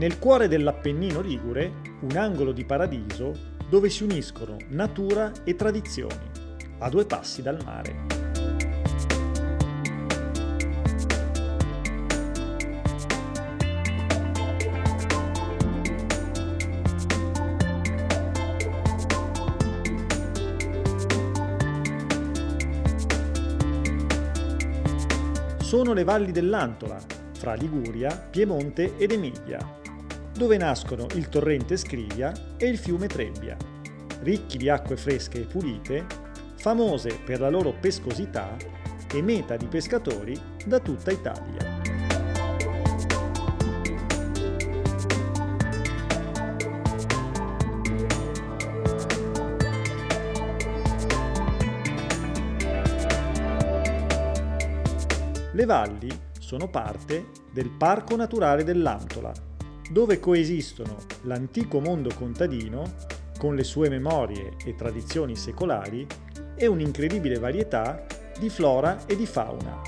Nel cuore dell'Appennino Ligure, un angolo di paradiso dove si uniscono natura e tradizioni, a due passi dal mare. Sono le valli dell'Antola, fra Liguria, Piemonte ed Emilia, dove nascono il torrente Scrivia e il fiume Trebbia, ricchi di acque fresche e pulite, famose per la loro pescosità e meta di pescatori da tutta Italia. Le valli sono parte del Parco Naturale dell'Antola, dove coesistono l'antico mondo contadino, con le sue memorie e tradizioni secolari, e un'incredibile varietà di flora e di fauna,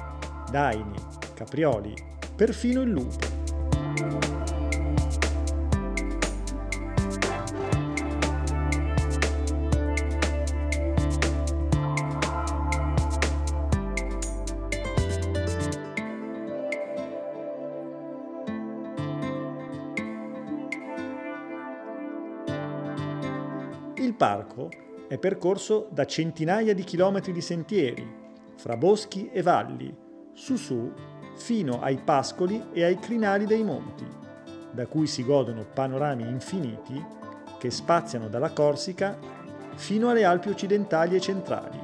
daini, caprioli, perfino il lupo. Il parco è percorso da centinaia di chilometri di sentieri, fra boschi e valli, su fino ai pascoli e ai crinali dei monti, da cui si godono panorami infiniti che spaziano dalla Corsica fino alle Alpi occidentali e centrali,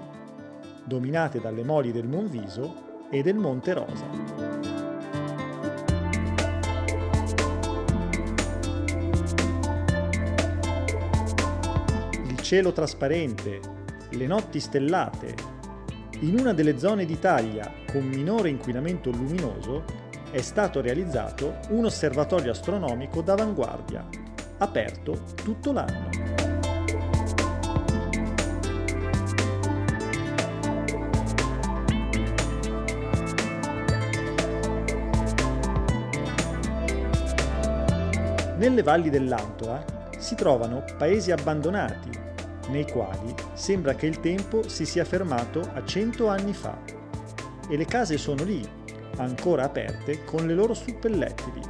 dominate dalle moli del Monviso e del Monte Rosa. Il cielo trasparente, le notti stellate, in una delle zone d'Italia con minore inquinamento luminoso è stato realizzato un osservatorio astronomico d'avanguardia, aperto tutto l'anno. Nelle valli dell'Antola si trovano paesi abbandonati, nei quali sembra che il tempo si sia fermato a 100 anni fa, e le case sono lì, ancora aperte con le loro suppellettili.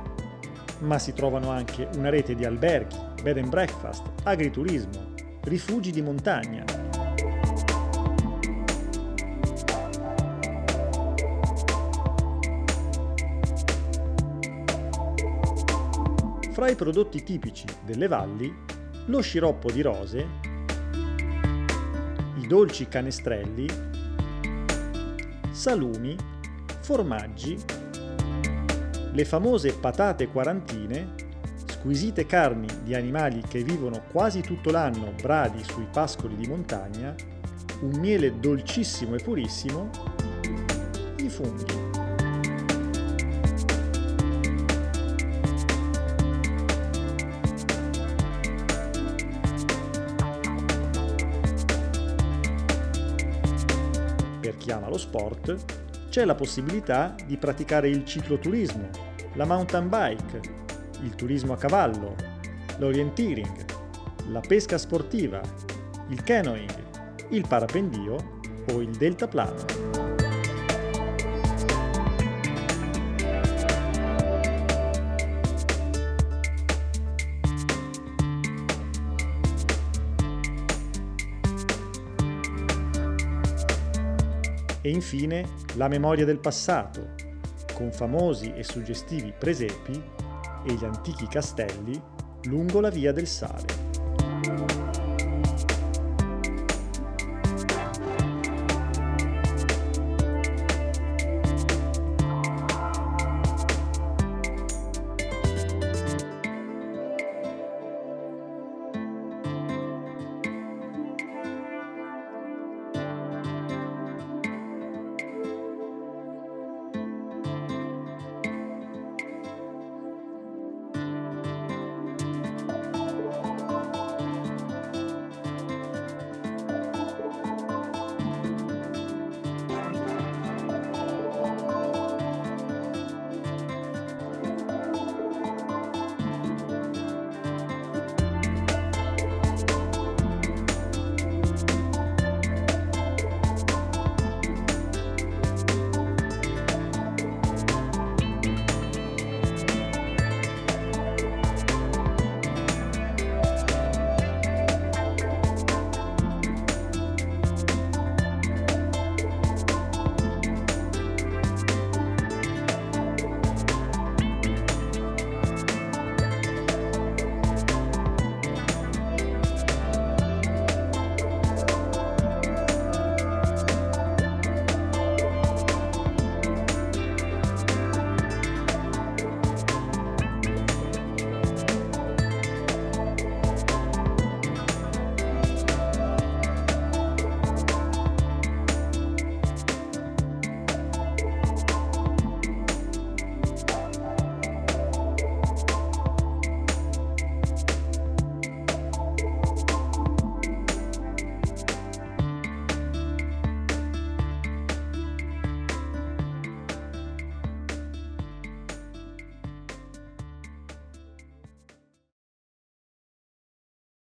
Ma si trovano anche una rete di alberghi, bed and breakfast, agriturismo, rifugi di montagna. Fra i prodotti tipici delle valli, lo sciroppo di rose, dolci canestrelli, salumi, formaggi, le famose patate quarantine, squisite carni di animali che vivono quasi tutto l'anno bradi sui pascoli di montagna, un miele dolcissimo e purissimo, i funghi. Per chi ama lo sport, c'è la possibilità di praticare il cicloturismo, la mountain bike, il turismo a cavallo, l'orienteering, la pesca sportiva, il canoeing, il parapendio o il deltaplano. E infine la memoria del passato, con famosi e suggestivi presepi e gli antichi castelli lungo la Via del Sale.